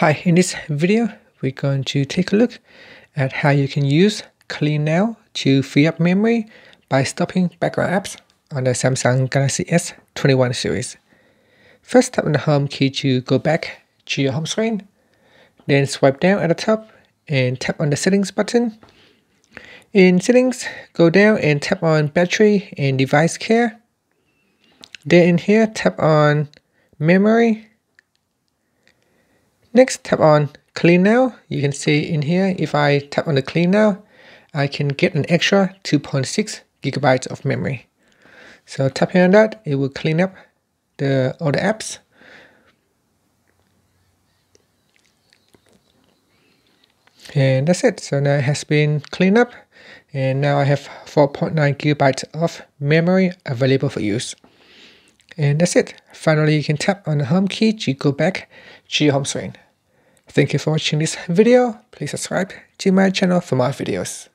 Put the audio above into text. Hi, in this video we're going to take a look at how you can use Clean Now to free up memory by stopping background apps on the Samsung Galaxy S21 series. First, tap on the home key to go back to your home screen, then swipe down at the top and tap on the settings button. In settings, go down and tap on battery and device care. Then in here, tap on memory. Next, tap on Clean Now. You can see in here, if I tap on the Clean Now, I can get an extra 2.6 gigabytes of memory. So tap here on that, it will clean up all the apps. And that's it. So now it has been cleaned up, and now I have 4.9 gigabytes of memory available for use. And that's it. Finally, you can tap on the home key to go back to your home screen. Thank you for watching this video. Please subscribe to my channel for more videos.